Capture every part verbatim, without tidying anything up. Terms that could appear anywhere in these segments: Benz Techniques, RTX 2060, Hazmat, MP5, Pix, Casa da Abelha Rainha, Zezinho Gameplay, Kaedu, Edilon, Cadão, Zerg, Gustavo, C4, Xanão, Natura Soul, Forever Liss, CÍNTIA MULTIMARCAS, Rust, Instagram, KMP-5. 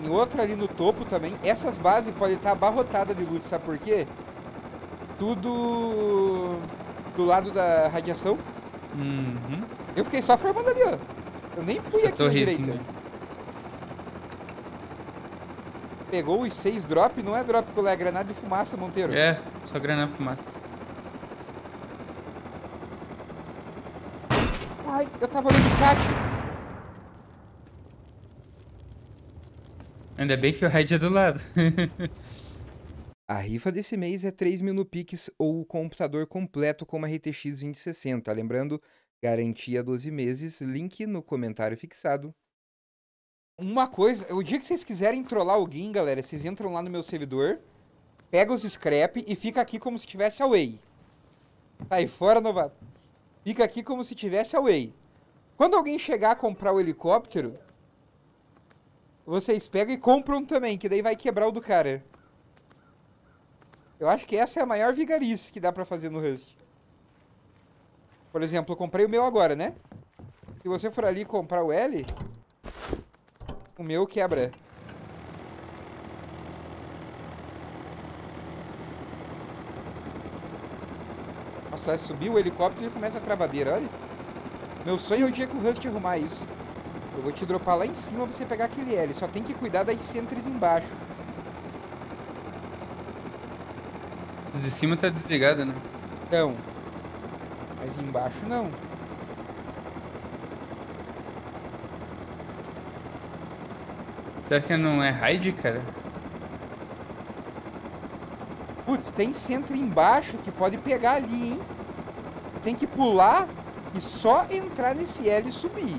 Tem outra ali no topo também. Essas bases podem estar abarrotadas de loot, sabe por quê? Tudo do lado da radiação. Uhum. Eu fiquei só formando ali, ó. Eu nem fui aqui na direita. Pegou os seis drop, não é drop que é granada de fumaça, Monteiro. É, só granada de fumaça. Ai, eu tava olhando o cate. Ainda bem que o raid é do lado. A rifa desse mês é três mil no Pix ou o computador completo com uma R T X vinte sessenta. Lembrando, garantia doze meses, link no comentário fixado. Uma coisa, o dia que vocês quiserem trollar alguém, galera, vocês entram lá no meu servidor, pega os scrap e fica aqui como se tivesse away. Sai fora, novato. Fica aqui como se tivesse away. Quando alguém chegar a comprar o helicóptero, vocês pegam e compram também, que daí vai quebrar o do cara. Eu acho que essa é a maior vigarice que dá pra fazer no Rust. Por exemplo, eu comprei o meu agora, né? Se você for ali comprar o L, o meu quebra. Nossa, subiu o helicóptero e começa a travadeira, olha. Meu sonho é o dia que o Rust arrumar isso. Eu vou te dropar lá em cima pra você pegar aquele L. Só tem que cuidar das sentries embaixo. Os de cima tá desligada, né? Então. Mas embaixo não. Será que não é raid, cara? Putz, tem sentry embaixo que pode pegar ali, hein? Tem que pular e só entrar nesse L e subir.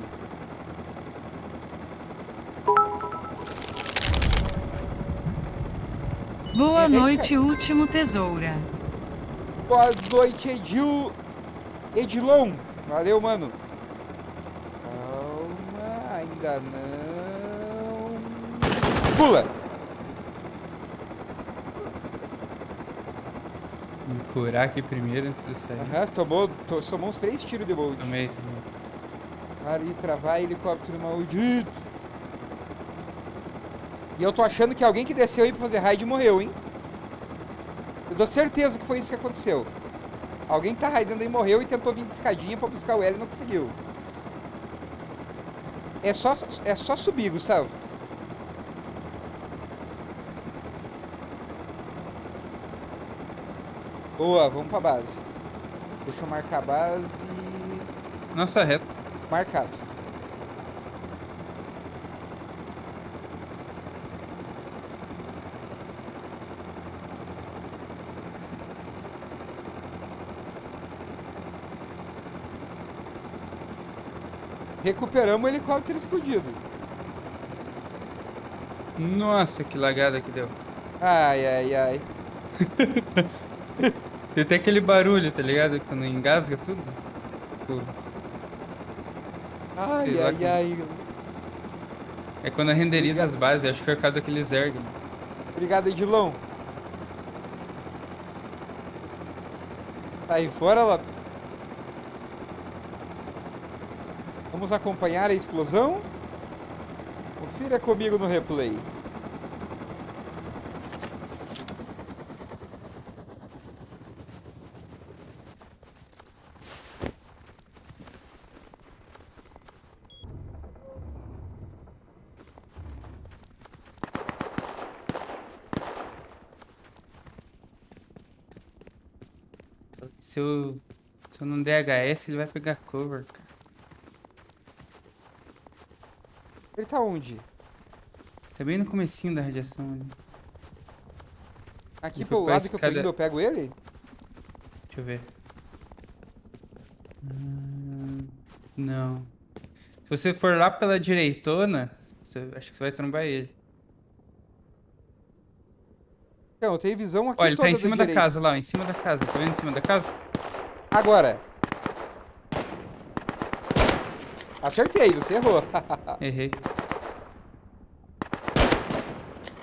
Boa é noite, cara. Último tesoura. Boa noite, Edil... Edilon. Valeu, mano. Calma, ainda não... Pula! Me curar aqui primeiro antes de sair. Aham, tomou, to, tomou uns três tiros de bolt. Tomei, tomei. Para de travar helicóptero maldito. E eu tô achando que alguém que desceu aí pra fazer raid morreu, hein? Eu dou certeza que foi isso que aconteceu. Alguém que tá raidando aí morreu e tentou vir de escadinha pra buscar o L e não conseguiu. É só, é só subir, Gustavo. Boa, vamos pra base. Deixa eu marcar a base. Nossa reta. Marcado. Recuperamos o helicóptero explodido. Nossa, que lagada que deu. Ai, ai, ai. Tem até aquele barulho, tá ligado? Quando engasga tudo. Tipo... Ai, ai, como... ai. É quando renderiza Obrigado. As bases, acho que é por causa daquele zerg. Obrigado, Edilon. Tá aí fora, Lopes. Vamos acompanhar a explosão? Confira comigo no replay. Se eu, se eu não der H S, ele vai pegar cover, cara. Ele tá onde? Tá bem no comecinho da radiação ali. Aqui pelo lado escada... que eu tô indo, eu pego ele? Deixa eu ver. Hum, não. Se você for lá pela direitona, você, acho que você vai trombar ele. Não, eu tenho visão aqui. Olha, ele tá em cima da, da casa lá, ó, em cima da casa. Tá vendo em cima da casa? Agora! Acertei, você errou. Errei.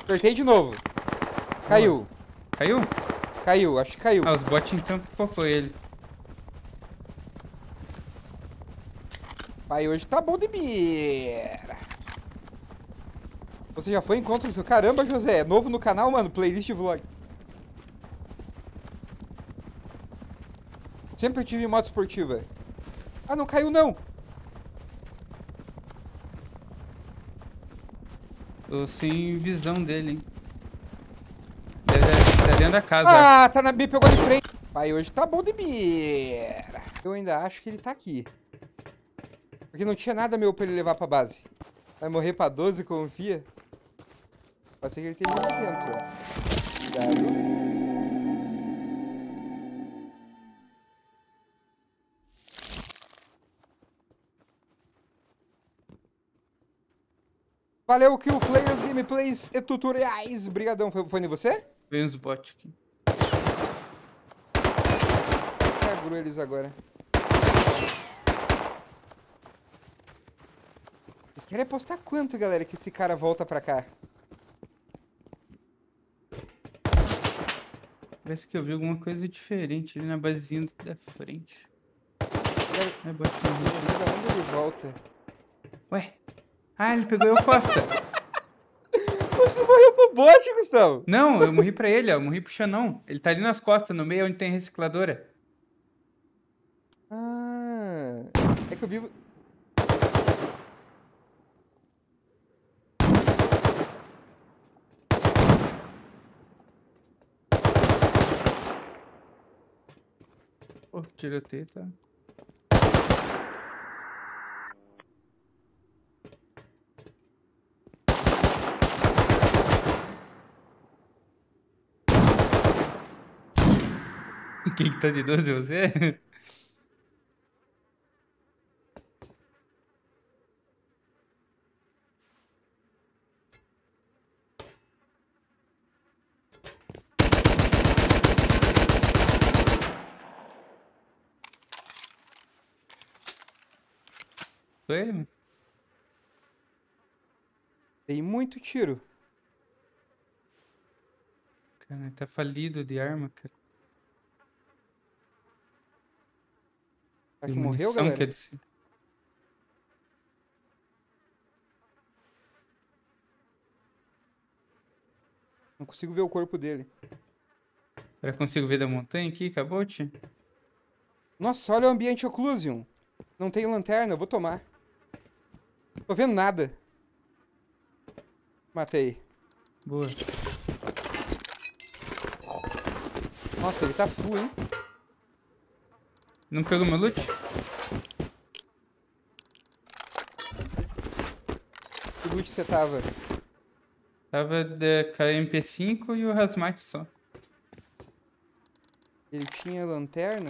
Acertei de novo. Caiu. Caiu? Caiu, acho que caiu. Ah, os bots então pipocou ele. Pai, hoje tá bom de beira. Você já foi em encontro do seu... Caramba, José, é novo no canal, mano? Playlist e vlog. Sempre tive moto esportiva. Ah, não caiu, não. Tô sem visão dele, hein. Deve, tá dentro da casa. Ah, tá na B, pegou de frente. Pai, hoje tá bom de beira. Eu ainda acho que ele tá aqui. Porque não tinha nada meu pra ele levar pra base. Vai morrer pra doze, confia. Pode ser que ele tenha lá dentro. Cuidado. Valeu, Kill Players, Gameplays e Tutoriais. Brigadão. Foi, foi em você? Veio uns bots aqui. Segurou eles agora. Vocês querem apostar quanto, galera, que esse cara volta pra cá? Parece que eu vi alguma coisa diferente ali na basezinha da frente. É, é bot onde ele volta? Ué? Ah, ele pegou eu costa. Você morreu pro bot, Gustavo. Não, eu morri pra ele, ó. Eu morri pro Xanão. Ele tá ali nas costas, no meio onde tem recicladora. Ah... É que eu vivo... Pô, tiroteio, tá... Quem que tá de doze é você? Foi ele, mano? Tem muito tiro. Cara, tá falido de arma, cara. Será que morreu, galera? Quer dizer... Não consigo ver o corpo dele. Será que consigo ver da montanha aqui? Acabou, tio? Nossa, olha o ambiente occlusion. Não tem lanterna, eu vou tomar. Tô vendo nada. Matei. Boa. Nossa, ele tá full, hein? Não pegou meu loot? Que loot você tava? Tava da K M P cinco e o Hazmat só. Ele tinha lanterna?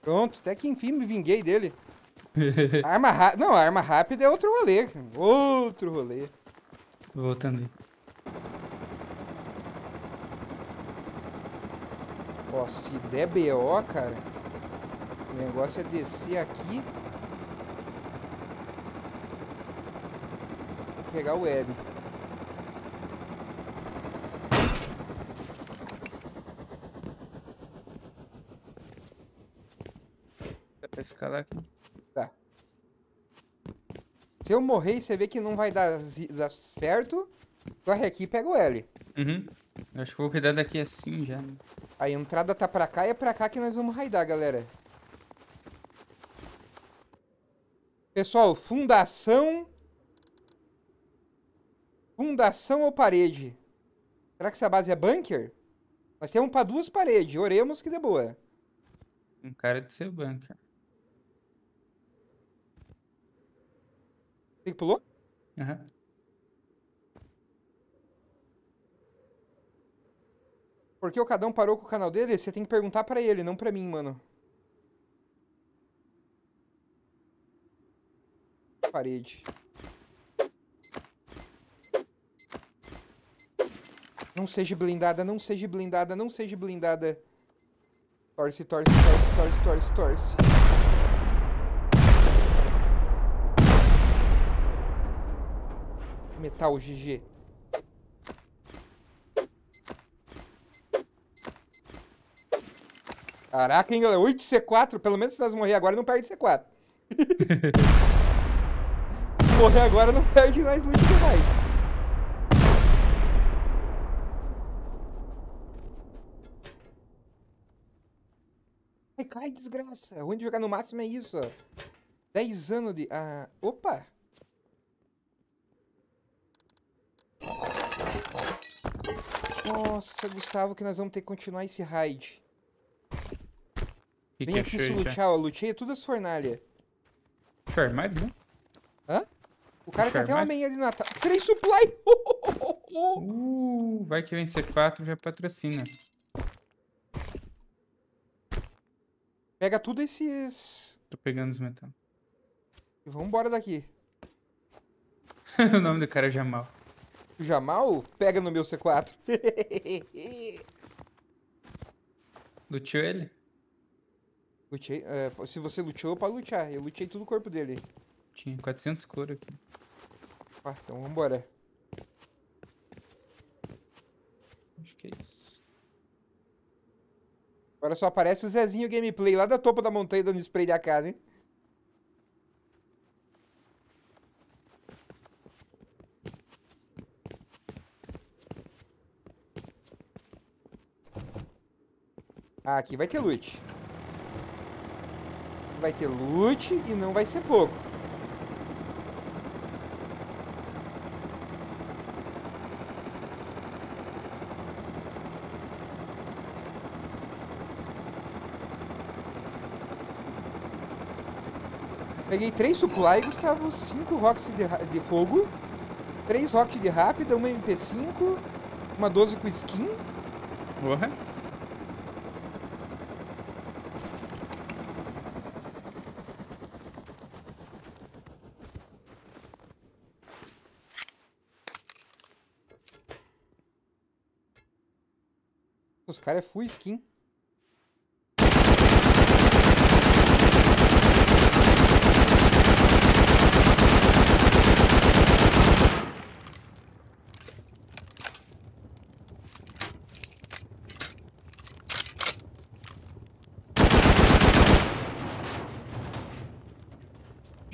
Pronto, até que enfim me vinguei dele. Arma rápida. Não, arma rápida é outro rolê. Outro rolê. Voltando aí. Ó, se der B O, cara, o negócio é descer aqui e pegar o L. Dá pra escalar aqui? Tá. Se eu morrer e você vê que não vai dar, dar certo, corre aqui e pega o L. Uhum. Eu acho que eu vou cuidar daqui assim já, né? A entrada tá pra cá e é pra cá que nós vamos raidar, galera. Pessoal, fundação... Fundação ou parede? Será que essa base é bunker? Nós temos pra duas paredes, oremos que dê boa. Um cara de ser bunker. Você que pulou? Aham. Uhum. Porque o Cadão parou com o canal dele, você tem que perguntar pra ele, não pra mim, mano. Parede. Não seja blindada, não seja blindada, não seja blindada. Torce, torce, torce, torce, torce, torce. Metal G G. Caraca, hein, galera? oito C quatro, pelo menos se nós morrer agora, não perde C quatro. Se morrer agora, não perde mais loot que vai. Ai, cai, desgraça. Ruim de jogar no máximo é isso, ó. dez anos de... Ah, opa! Nossa, Gustavo, que nós vamos ter que continuar esse raid. Que Vem que aqui se lutear, ó. Lutei tudo as fornalhas. Foi armado, né? Hã? O cara tem até uma meia ali na... Três supply! Uh, vai que vem C quatro, já patrocina. Pega tudo esses... Tô pegando os metal. E vamos embora daqui. O nome do cara é Jamal. O Jamal? Pega no meu C quatro. Luteou ele? Lutei, uh, se você luteou, pode lutear. Eu lutei todo o corpo dele. Tinha quatrocentos couro aqui. Ah, então vambora. Acho que é isso. Agora só aparece o Zezinho Gameplay lá da topo da montanha dando spray da casa, hein? Ah, aqui vai ter loot. Vai ter loot e não vai ser pouco. Peguei três supply, Gustavo, cinco rockets de, de fogo, três rockets de rápida, uma M P cinco, uma doze com skin. Porra. Uhum. Os caras é full skin.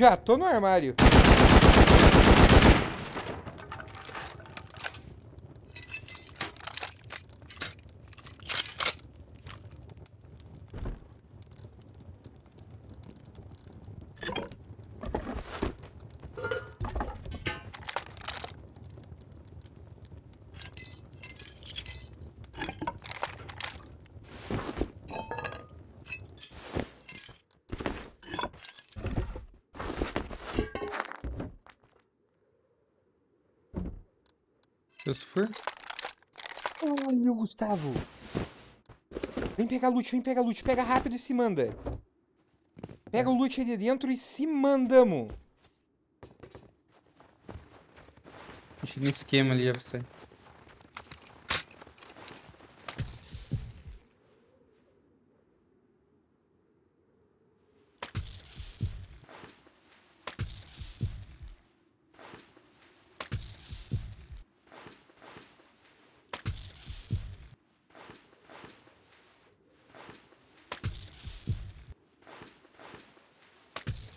Já tô no armário. Sulfur. Olha o Gustavo. Vem pegar loot, vem pegar loot. Pega rápido e se manda. Pega o loot aí de dentro e se mandamos. Deixa no esquema ali, é você.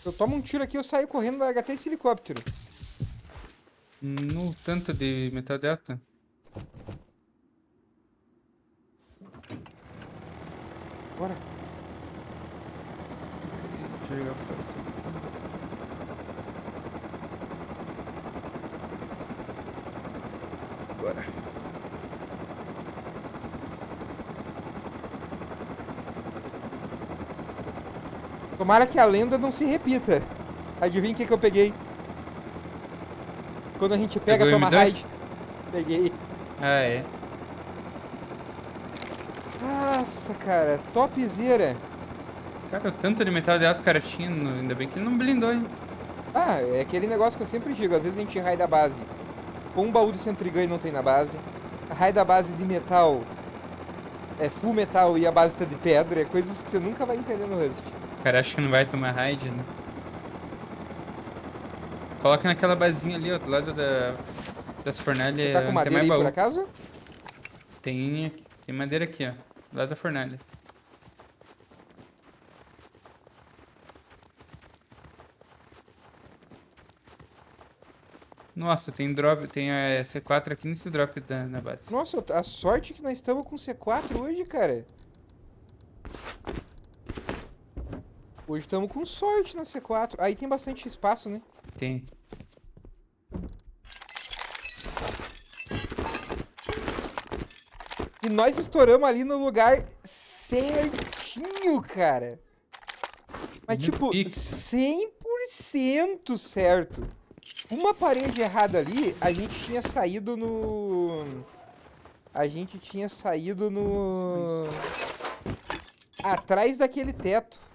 Eu tomo um tiro aqui, eu saio correndo da H T esse helicóptero. No tanto de metadelta. Bora. Deixa eu jogar força. Bora. Tomara que a lenda não se repita. Adivinha o que, que eu peguei? Quando a gente pega, toma raid. Peguei. Ah, é. Nossa, cara. Topzera. Cara, o tanto de metal de aço, cara, tinha. Ainda bem que ele não blindou, hein? Ah, é aquele negócio que eu sempre digo. Às vezes a gente raid da base com um baú de centrigun e não tem na base. A raid da base de metal é full metal e a base tá de pedra. É coisas que você nunca vai entender no Rust. Cara, acho que não vai tomar raid, né? Coloca naquela basinha ali, ó, do lado da, das fornalhas. Tá com madeira tem mais aí, baú. Por acaso? Tem, tem madeira aqui, ó, do lado da fornalha. Nossa, tem drop, tem a C quatro aqui nesse drop da, na base. Nossa, a sorte que nós estamos com C quatro hoje, cara. Hoje estamos com sorte na C quatro. Aí tem bastante espaço, né? Tem. E nós estouramos ali no lugar certinho, cara. Mas, no tipo, pix. cem por cento certo. Uma parede errada ali, a gente tinha saído no... A gente tinha saído no... Atrás daquele teto.